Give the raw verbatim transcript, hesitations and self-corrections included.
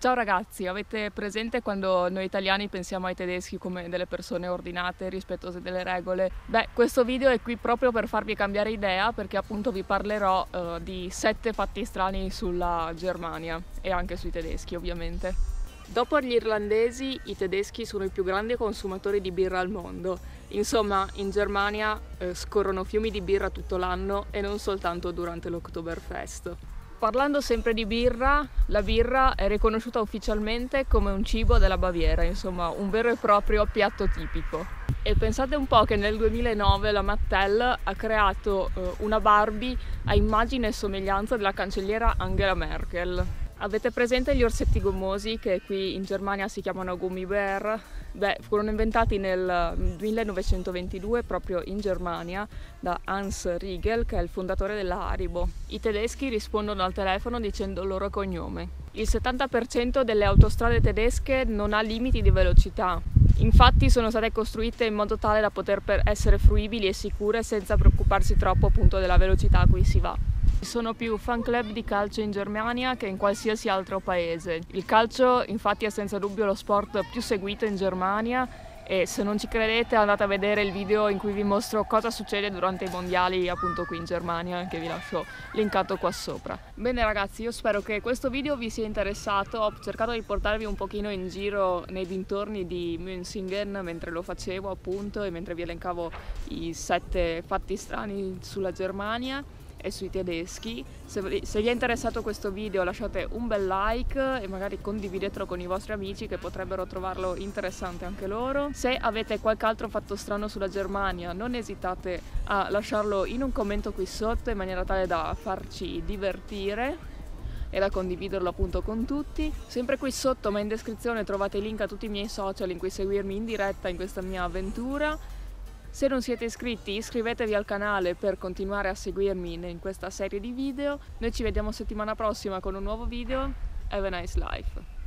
Ciao ragazzi, avete presente quando noi italiani pensiamo ai tedeschi come delle persone ordinate, rispettose delle regole? Beh, questo video è qui proprio per farvi cambiare idea, perché appunto vi parlerò uh, di sette fatti strani sulla Germania e anche sui tedeschi, ovviamente. Dopo gli irlandesi, i tedeschi sono i più grandi consumatori di birra al mondo. Insomma, in Germania eh, scorrono fiumi di birra tutto l'anno e non soltanto durante l'Oktoberfest. Parlando sempre di birra, la birra è riconosciuta ufficialmente come un cibo della Baviera, insomma un vero e proprio piatto tipico. E pensate un po' che nel duemilanove la Mattel ha creato una Barbie a immagine e somiglianza della cancelliera Angela Merkel. Avete presente gli orsetti gommosi che qui in Germania si chiamano Gummibär? Beh, furono inventati nel millenovecentoventidue proprio in Germania da Hans Riegel, che è il fondatore della Haribo. I tedeschi rispondono al telefono dicendo il loro cognome. Il settanta per cento delle autostrade tedesche non ha limiti di velocità. Infatti sono state costruite in modo tale da poter essere fruibili e sicure senza preoccuparsi troppo appunto della velocità a cui si va. Ci sono più fan club di calcio in Germania che in qualsiasi altro paese. Il calcio infatti è senza dubbio lo sport più seguito in Germania e se non ci credete andate a vedere il video in cui vi mostro cosa succede durante i mondiali appunto qui in Germania, che vi lascio linkato qua sopra. Bene ragazzi, io spero che questo video vi sia interessato, ho cercato di portarvi un pochino in giro nei dintorni di München mentre lo facevo appunto e mentre vi elencavo i sette fatti strani sulla Germania e sui tedeschi. Se, se vi è interessato questo video lasciate un bel like e magari condividetelo con i vostri amici che potrebbero trovarlo interessante anche loro. Se avete qualche altro fatto strano sulla Germania non esitate a lasciarlo in un commento qui sotto in maniera tale da farci divertire e da condividerlo appunto con tutti. Sempre qui sotto ma in descrizione trovate i link a tutti i miei social in cui seguirmi in diretta in questa mia avventura. Se non siete iscritti iscrivetevi al canale per continuare a seguirmi in questa serie di video. Noi ci vediamo settimana prossima con un nuovo video. Have a nice life!